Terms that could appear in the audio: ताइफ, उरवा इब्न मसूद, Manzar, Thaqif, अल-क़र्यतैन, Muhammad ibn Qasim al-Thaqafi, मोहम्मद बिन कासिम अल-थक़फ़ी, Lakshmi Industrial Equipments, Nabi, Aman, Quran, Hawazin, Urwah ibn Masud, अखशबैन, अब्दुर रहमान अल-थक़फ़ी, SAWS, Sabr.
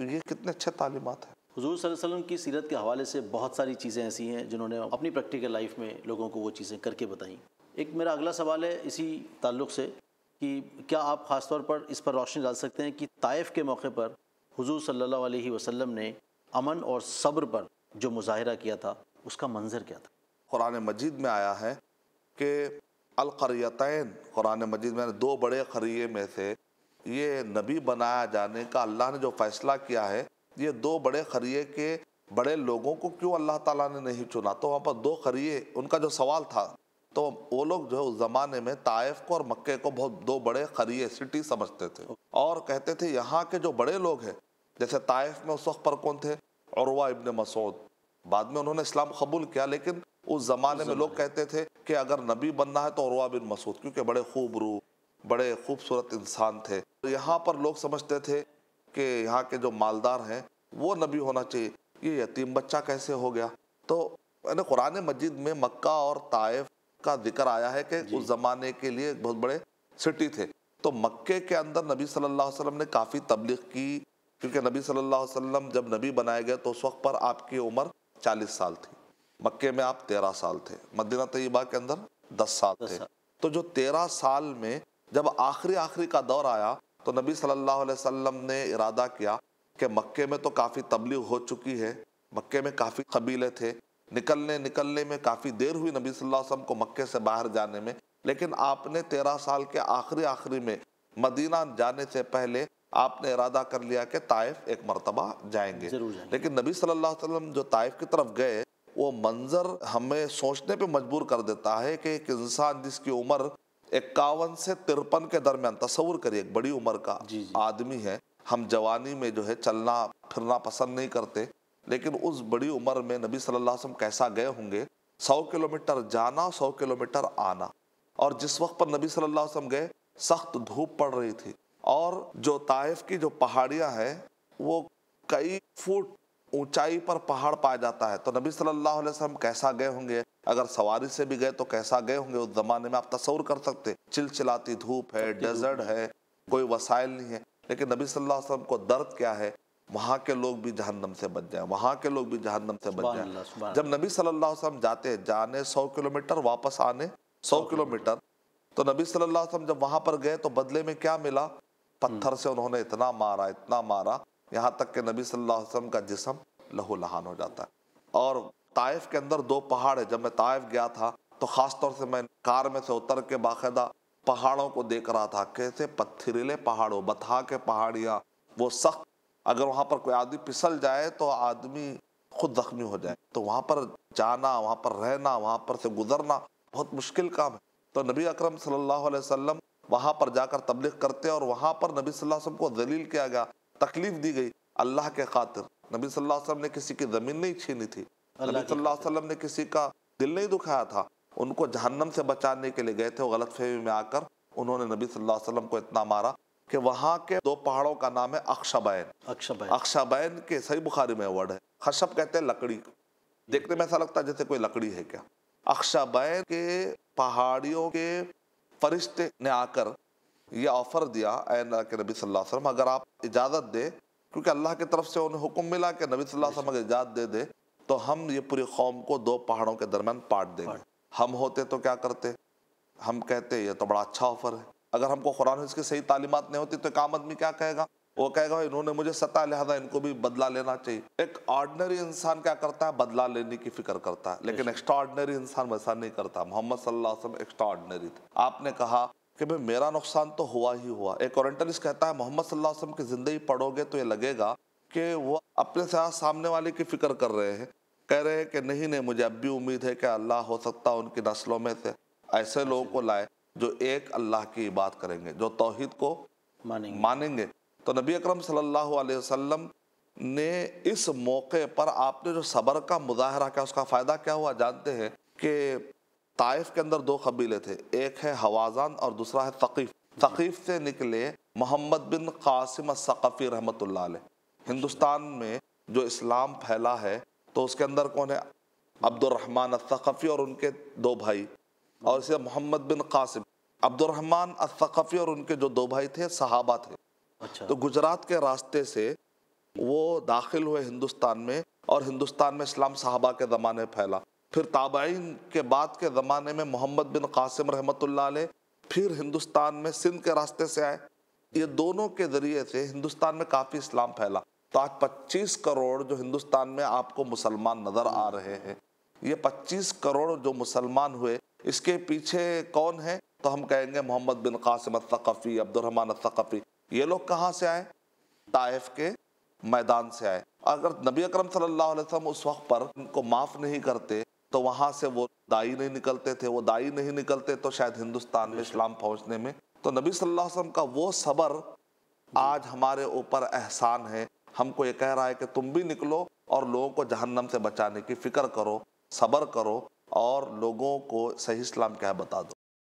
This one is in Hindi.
तो ये कितने अच्छे तालीमात है। हुजूर सल्लल्लाहु अलैहि वसल्लम की सीरत के हवाले से बहुत सारी चीज़ें ऐसी हैं जिन्होंने अपनी प्रैक्टिकल लाइफ में लोगों को वो चीज़ें करके बताई। एक मेरा अगला सवाल है इसी ताल्लुक़ से कि क्या आप ख़ास तौर पर इस पर रोशनी डाल सकते हैं कि ताइफ के मौके पर हुजूर सल्लल्लाहु अलैहि वसल्लम ने अमन और सब्र पर जो मुजाहिरा किया था उसका मंजर क्या था? कुरान मजीद में आया है कि अल-क़र्यतैन, कुरान मजीद में दो बड़े क़रिये में से ये नबी बनाया जाने का अल्लाह ने जो फ़ैसला किया है, ये दो बड़े क़रिये के बड़े लोगों को क्यों अल्लाह ताला ने नहीं चुना? तो वहाँ पर दो क़रिये, उनका जो सवाल था, तो वो लोग जो है उस ज़माने में ताइफ को और मक्के को बहुत दो बड़े क़रिये सिटी समझते थे और कहते थे यहाँ के जो बड़े लोग हैं, जैसे ताइफ में उस वक्त पर कौन थे? उरवा इब्न मसूद। बाद में उन्होंने इस्लाम कबूल किया, लेकिन उस ज़माने में लोग कहते थे कि अगर नबी बनना है तो उरवा बिन मसूद, क्योंकि बड़े खूब रूह, बड़े खूबसूरत इंसान थे। यहाँ पर लोग समझते थे कि यहाँ के जो मालदार हैं वो नबी होना चाहिए, ये यतीम बच्चा कैसे हो गया? तो यानी कुरान मजीद में मक्का और ताइफ का जिक्र आया है कि उस ज़माने के लिए बहुत बड़े सिटी थे। तो मक्के के अंदर नबी सल्लल्लाहु अलैहि वसल्लम ने काफ़ी तबलीग की, क्योंकि नबी सल्लल्लाहु अलैहि वसल्लम जब नबी बनाए गए तो उस वक्त पर आपकी उम्र 40 साल थी, मक्के में आप 13 साल थे, मदीना तैयबा के अंदर 10 साल थे। तो जो 13 साल में जब आखिरी का दौर आया तो नबी सल्लल्लाहु अलैहि वसल्लम ने इरादा किया कि मक्के में तो काफ़ी तबलीग हो चुकी है, मक्के में काफ़ी कबीले थे, निकलने में काफ़ी देर हुई नबी सल्लल्लाहु अलैहि वसल्लम को मक्के से बाहर जाने में, लेकिन आपने 13 साल के आखिरी में मदीना जाने से पहले आपने इरादा कर लिया कि ताइफ एक मरतबा जाएंगे। लेकिन नबी सल्लल्लाहु अलैहि वसल्लम जो ताइफ की तरफ गए, वो मंज़र हमें सोचने पे मजबूर कर देता है कि एक इंसान जिसकी उम्र 51 से 53 के दरमियान, तस्वुर करिए एक बड़ी उम्र का आदमी है, हम जवानी में जो है चलना फिरना पसंद नहीं करते, लेकिन उस बड़ी उम्र में नबी सल्लल्लाहु अलैहि वसल्लम कैसा गए होंगे? 100 किलोमीटर जाना, 100 किलोमीटर आना। और जिस वक्त पर नबी सल्लल्लाहु अलैहि वसल्लम गए सख्त धूप पड़ रही थी और जो ताइफ की जो पहाड़ियां हैं वो कई फुट ऊंचाई पर पहाड़ पाया जाता है। तो नबी सल्लल्लाहु अलैहि वसल्लम कैसा गए होंगे? अगर सवारी से भी गए तो कैसा गए होंगे? उस ज़माने में आप तसव्वुर कर सकते, चिलचिलाती धूप है, डेजर्ट है, कोई वसाइल नहीं है, लेकिन नबी सल्लल्लाहु अलैहि वसल्लम को दर्द क्या है? वहाँ के लोग भी जहन्नम से बच जाएं, वहाँ के लोग भी जहन्नम से बच जाएं। जब नबी सल्लल्लाहु अलैहि वसल्लम जाते हैं, जाने 100 किलोमीटर, वापस आने 100 किलोमीटर, तो नबी सल्लल्लाहु अलैहि वसल्लम जब वहाँ पर गए तो बदले में क्या मिला? पत्थर से उन्होंने इतना मारा, यहाँ तक कि नबी सल्लल्लाहु अलैहि वसल्लम का जिस्म लहू लहान हो जाता है। और ताइफ के अंदर दो पहाड़ है, जब मैं ताइफ गया था तो ख़ास तौर से मैं कार में से उतर के बाकायदा पहाड़ों को देख रहा था, कैसे पत्थरीले पहाड़ों, बथा के पहाड़ियाँ, वो सख्त, अगर वहाँ पर कोई आदमी फिसल जाए तो आदमी खुद जख्मी हो जाए। तो वहाँ पर जाना, वहाँ पर रहना, वहाँ पर से गुजरना बहुत मुश्किल काम है। तो नबी अकरम सल्लल्लाहु अलैहि वसल्लम वहाँ पर जाकर तबलीग करते और वहाँ पर नबी सल्लल्लाहु अलैहि वसल्लम को जलील किया गया, तकलीफ दी गई अल्लाह के खातिर। नबी सल्लल्लाहु अलैहि वसल्लम ने किसी की ज़मीन नहीं छीनी थी, नबी सल्लल्लाहु अलैहि वसल्लम ने किसी का दिल नहीं दुखाया था, उनको जहन्नम से बचाने के लिए गए थे। वो गलतफहमी में आकर उन्होंने नबी सल्लल्लाहु अलैहि वसल्लम को इतना मारा कि वहाँ के दो पहाड़ों का नाम है अखशबैन। अखशबैन के सही बुखारी में वर्ड है, खशब कहते हैं लकड़ी, देखने में ऐसा लगता है जैसे कोई लकड़ी है क्या। अखशबैन के पहाड़ियों के फरिश्ते ने आकर ये ऑफ़र दिया के नबी सल्लल्लाहु अलैहि वसल्लम अगर आप इजाज़त दे, क्योंकि अल्लाह की तरफ से उन्हें हुक्म मिला कि नबी सल्लल्लाहु अलैहि वसल्लम अगर इजाज़त दे तो हम ये पूरी कौम को दो पहाड़ों के दरमियान पाट देंगे। हम होते तो क्या करते? हम कहते ये तो बड़ा अच्छा ऑफ़र है। अगर हमको कुरान और इसकी सही तालीमात नहीं होती तो एक आम आदमी क्या कहेगा? वो कहेगा इन्होंने मुझे सताया, लिहाजा इनको भी बदला लेना चाहिए। एक ऑर्डिनरी इंसान क्या करता है? बदला लेने की फिक्र करता है, लेकिन एक्स्ट्रा ऑर्डिनरी इंसान वैसा नहीं करता। मोहम्मद सल्लल्लाहु अलैहि वसल्लम एक्स्ट्रा ऑर्डिनरी थे। आपने कहा कि भाई मेरा नुकसान तो हुआ ही हुआ। एक ओरिएंटलिस्ट कहता है मोहम्मद सल्लल्लाहु अलैहि वसल्लम की ज़िंदगी पढ़ोगे तो ये लगेगा कि वो अपने से सामने वाले की फिक्र कर रहे हैं, कह रहे हैं कि नहीं मुझे अब भी उम्मीद है कि अल्लाह हो सकता है उनकी नस्लों में से ऐसे लोगों को लाए जो एक अल्लाह की बात करेंगे, जो तौहीद को मानेंगे। तो नबी अकरम सल्लल्लाहु अलैहि वसल्लम ने इस मौके पर आपने जो सब्र का मुजाहरा किया, उसका फ़ायदा क्या हुआ जानते हैं कि ताइफ के अंदर दो कबीले थे, एक है हवाजान और दूसरा है थकीफ। थकीफ से निकले मोहम्मद बिन कासिम अल-थक़फ़ी रहमतुल्लाह अलैह। हिंदुस्तान में जो इस्लाम फैला है तो उसके अंदर कौन है? अब्दुर रहमान अल-थक़फ़ी और उनके दो भाई, और इसे मोहम्मद बिन कासिम। अब्दुर रहमान अल-थक़फ़ी और उनके जो दो भाई थे सहाबा थे। अच्छा। तो गुजरात के रास्ते से वो दाखिल हुए हिंदुस्तान में और हिंदुस्तान में इस्लाम सहाबा के ज़माने फैला। फिर ताबाइन के बाद के ज़माने में मोहम्मद बिन कासिम रहमतुल्लाह अलैह फिर हिंदुस्तान में सिंध के रास्ते से आए। ये दोनों के ज़रिए से हिंदुस्तान में काफ़ी इस्लाम फैला। तो आज 25 करोड़ जो हिंदुस्तान में आपको मुसलमान नज़र आ रहे हैं, ये 25 करोड़ जो मुसलमान हुए इसके पीछे कौन है? तो हम कहेंगे मोहम्मद बिन कासिम अल-थक़फ़ी, अब्दुर रहमान अल-थक़फ़ी। ये लोग कहाँ से आए? ताइफ के मैदान से आए। अगर नबी अकरम सल्लल्लाहु अलैहि वसल्लम उस वक्त पर उनको माफ़ नहीं करते तो वहाँ से वो दाई नहीं निकलते थे, वो दाई नहीं निकलते तो शायद हिंदुस्तान में इस्लाम पहुँचने में। तो नबी सल्लल्लाहु अलैहि वसल्लम का वो सब्र आज हमारे ऊपर एहसान है, हमको ये कह रहा है कि तुम भी निकलो और लोगों को जहन्नम से बचाने की फ़िक्र करो, सब्र करो और लोगों को सही इस्लाम क्या है बता दो।